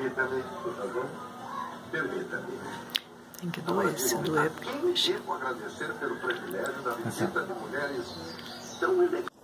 Permita-me, por favor. Permita-me. Tem que doer, se doer. Eu agradecer pelo privilégio da visita de mulheres tão elegantes.